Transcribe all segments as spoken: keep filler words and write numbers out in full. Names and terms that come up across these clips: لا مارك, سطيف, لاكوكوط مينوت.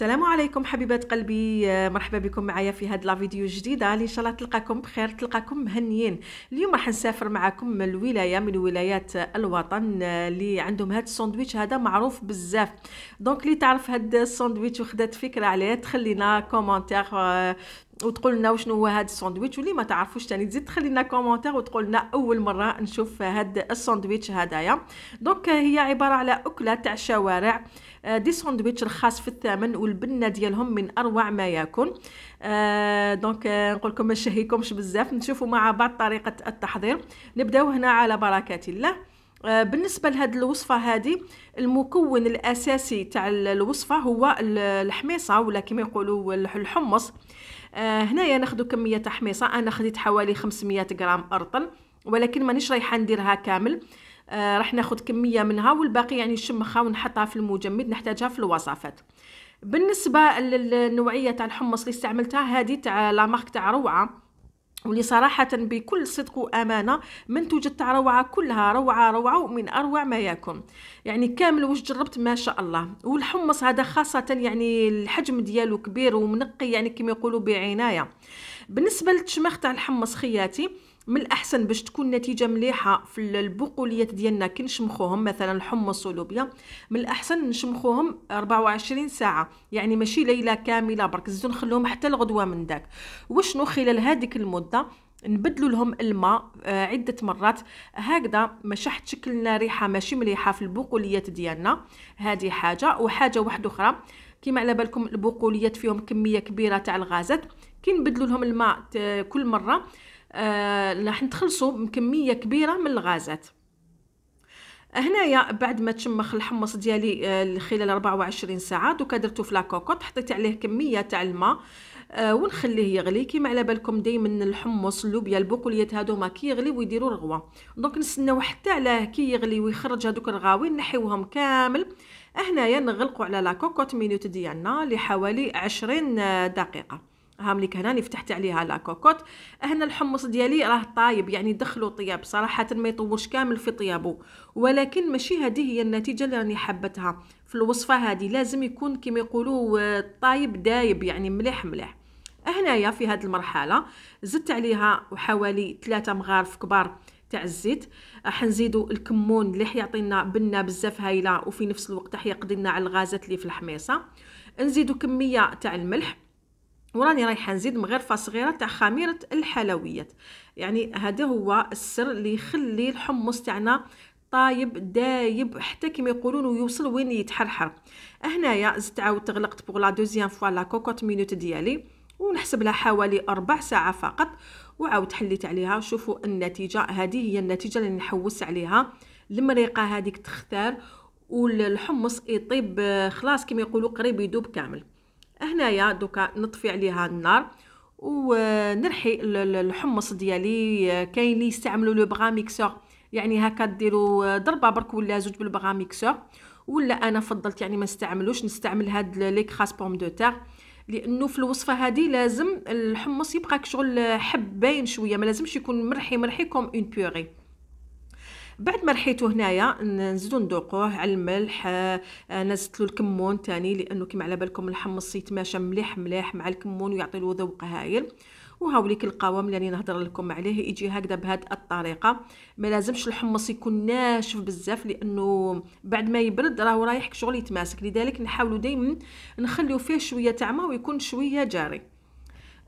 السلام عليكم حبيبات قلبي، مرحبا بكم معايا في هاد لا فيديو جديده اللي ان شاء الله تلقاكم بخير، تلقاكم مهنيين. اليوم راح نسافر معكم الولايه من ولايات الوطن اللي عندهم هاد الساندويتش هذا معروف بزاف. دونك اللي تعرف هاد الساندويتش وخدات فكره عليه تخلينا كومونتير وتقول لنا وشنو هو هذا الساندويتش، واللي ما تعرفوش ثاني تزيد تخلي لنا كومونتير وتقول لنا اول مره نشوف هذا الساندويتش هذايا. دونك هي عباره على اكله تاع الشوارع، دي ساندويتش رخاص في الثمن والبنه ديالهم من اروع ما يكون. آه دونك نقول لكم ما نشهيكمش بزاف، نشوفوا مع بعض طريقه التحضير. نبداو هنا على بركه الله. آه بالنسبه لهاد الوصفه هذه، المكون الاساسي تاع الوصفه هو الحميصه ولا كما يقولوا الحمص. آه هنايا ناخذ كميه حميصه، انا خديت حوالي خمسمية غرام ارطل، ولكن مانيش رايحه نديرها كامل. آه راح ناخذ كميه منها والباقي يعني نشمخها ونحطها في المجمد، نحتاجها في الوصفات. بالنسبه للنوعيه تاع الحمص اللي استعملتها، هذه تاع لا مارك تاع روعه، واللي صراحه بكل صدق وامانه منتوجه تاع روعه كلها روعه روعه ومن اروع ما يكون، يعني كامل واش جربت ما شاء الله. والحمص هذا خاصه يعني الحجم ديالو كبير ومنقي يعني كما يقولوا بعنايه. بالنسبه للتشماخ تاع الحمص خياتي، من الاحسن باش تكون نتيجه مليحه في البقوليات ديالنا كي نشمخوهم، مثلا الحمص واللوبيا من الاحسن نشمخوهم أربعة وعشرين ساعه، يعني ماشي ليله كامله برك، زيدو نخلوهم حتى الغدوه من داك. وشنو خلال هذيك المده نبدلوا لهم الماء عده مرات هكذا، باش حتى تشكل لنا ريحه ماشي مليحه في البقوليات ديالنا. هذه حاجه، وحاجه واحده اخرى كما على بالكم البقوليات فيهم كميه كبيره تاع الغازات، كي نبدلوا لهم الماء كل مره راح آه، نتخلصوا بكميه كبيره من الغازات. هنايا بعد ما تشمخ الحمص ديالي آه خلال أربعة وعشرين ساعه، دوكا درتو في لاكوكوط، حطيت عليه كميه تاع الماء آه ونخليه يغلي. كيما على بالكم دائما الحمص اللوبيا البقوليات هادوما كي يغلي ويديروا رغوه، دونك نستناو حتى علاه كي يغلي ويخرج هذوك الرغاوين، نحيوهم كامل. هنايا نغلقوا على لاكوكوط مينوت ديالنا لحوالي عشرين دقيقه. هامليك هنا اللي فتحت عليها لاكوكوط. هنا الحمص ديالي راه طايب، يعني دخلوا طياب صراحه، ما يطولش كامل في طيابو، ولكن ماشي هذه هي النتيجه اللي راني حبتها في الوصفه هذه. لازم يكون كما يقولوا طايب دايب، يعني مليح مليح. هنايا في هذه المرحله زدت عليها حوالي ثلاثة مغارف كبار تاع الزيت. راح نزيدوا الكمون اللي حيعطينا بنه بزاف هايله، وفي نفس الوقت حيقضي لنا على الغازات اللي في الحميصه. نزيدوا كميه تاع الملح، وراني رايحه نزيد مغرفه صغيره تاع خميره الحلويات. يعني هذا هو السر اللي يخلي الحمص تاعنا طايب دايب حتى كما يقولون يوصل وين يتحرحر. هنايا زدت عاود غلقت بوغ لا دوزيام فوا لا كوكوط مينوت ديالي، ونحسب لها حوالي ربع ساعه فقط، وعاود حليت عليها. شوفوا النتيجه، هذه هي النتيجه اللي نحوس عليها. المريقه هذيك تختار والحمص يطيب خلاص كما يقولوا قريب يدوب كامل. هنايا دوكا نطفي عليها النار ونرحي الحمص ديالي. كاين اللي يستعملوا لو بغا ميكسور، يعني هكا ديروا ضربه برك ولا زوج بالبغا ميكسور، ولا انا فضلت يعني ما نستعملوش، نستعمل هاد لي كراس بوم دو تير، لانه في الوصفه هذه لازم الحمص يبقى شغل حباين شويه، ما لازمش يكون مرحي مرحي كوم اون بيوري. بعد ما رحيتو هنايا نزيدو ندوقوه على الملح. نزلت له الكمون ثاني، لانه كما على بالكم الحمص يتماشى مليح مليح مع الكمون ويعطي له ذوق هايل. وهاوليك القوام اللي راني نهضر لكم عليه يجي هكذا بهذه الطريقه. ما لازمش الحمص يكون ناشف بزاف، لانه بعد ما يبرد راهو رايح شغل يتماسك، لذلك نحاولوا دائما نخليو فيه شويه تاع ما ويكون شويه جاري.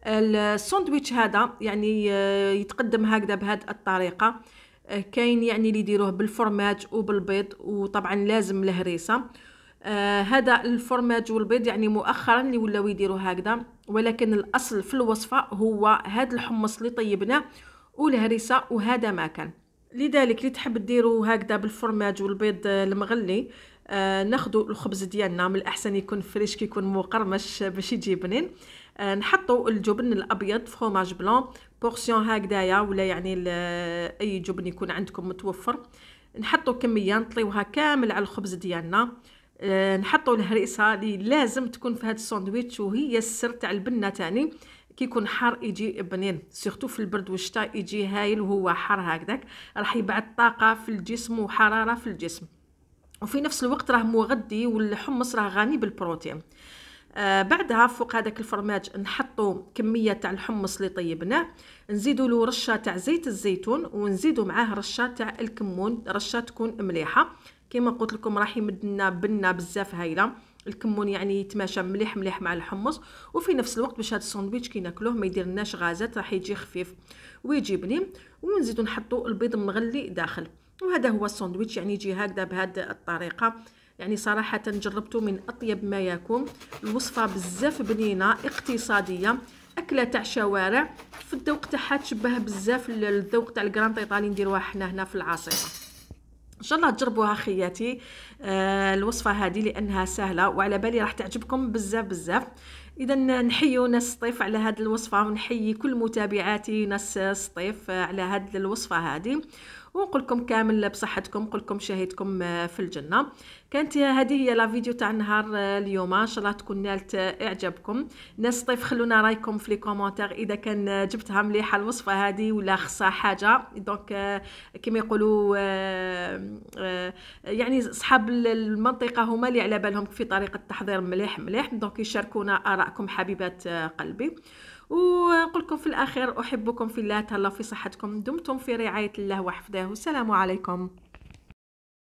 الساندويتش هذا يعني يتقدم هكذا بهذه الطريقه. كاين يعني اللي يديروه بالفرماج وبالبيض، وطبعا لازم الهريسه. آه هذا الفرماج والبيض يعني مؤخرا اللي ولاو يديروا هكذا، ولكن الاصل في الوصفه هو هذا الحمص اللي طيبناه والهريسه، وهذا ما كان. لذلك اللي تحب ديروا هكذا بالفرماج والبيض المغلي. آه ناخذوا الخبز ديالنا، من الاحسن يكون فريش كي يكون مقرمش باش يجي بنين. آه نحطوا الجبن الابيض فروماج بلون بورسيون هكذايا، ولا يعني اي جبن يكون عندكم متوفر. نحطوا كميه نطليوها كامل على الخبز ديالنا. آه نحطوا الهريسه اللي لازم تكون في هذا الساندويتش، وهي السر تاع البنه تاني. كي يكون حار يجي بنين، سيرتو في البرد والشتاء يجي هايل، وهو حار هكذاك راح يبعث طاقه في الجسم وحراره في الجسم، وفي نفس الوقت راه مغذي، والحمص راه غني بالبروتين. آه بعدها فوق هذاك الفرماج نحطو كميه تاع الحمص اللي طيبناه، نزيدوا له رشه تاع زيت الزيتون، ونزيدوا معاه رشه تاع الكمون، رشه تكون مليحه كما قلت لكم راح يمد لنا بنه بزاف هايله. الكمون يعني يتماشى مليح مليح مع الحمص، وفي نفس الوقت باش هاد الساندويتش كي ناكلوه ما يديرلناش غازات، راح يجي خفيف ويجي بنين. ونزيدوا نحطوا البيض مغلي داخل، وهذا هو الساندويتش يعني يجي هكذا بهذه الطريقه. يعني صراحه جربته من اطيب ما يكون، الوصفه بزاف بنينه اقتصاديه، اكله تاع شوارع في الذوق تاعها، تشبه بزاف الذوق تاع الكرانط ايطالي نديروها حنا هنا في العاصمه. ان شاء الله تجربوها خياتي آه الوصفه هذه لانها سهله وعلى بالي راح تعجبكم بزاف بزاف. اذا نحيو ناس سطيف على هذه الوصفه، ونحيي كل متابعاتي ناس سطيف على هذه الوصفه هذه، ونقول لكم كامل بصحتكم، نقول لكم شهيتكم في الجنه. كانت هذه هي لا فيديو تاع نهار اليوم، ان شاء الله تكون نالت اعجابكم. ناس سطيف خلونا رايكم في لي كومونتير اذا كان جبتها مليحه الوصفه هذه ولا خصها حاجه. دونك كما يقولوا يعني اصحاب المنطقه هما اللي على بالهم في طريقه التحضير مليح مليح، دونك يشاركونا ارائكم حبيبات قلبي. ونقول لكم في الأخير أحبكم في الله، تهلاو في صحتكم، دمتم في رعاية الله وحفظه، والسلام عليكم.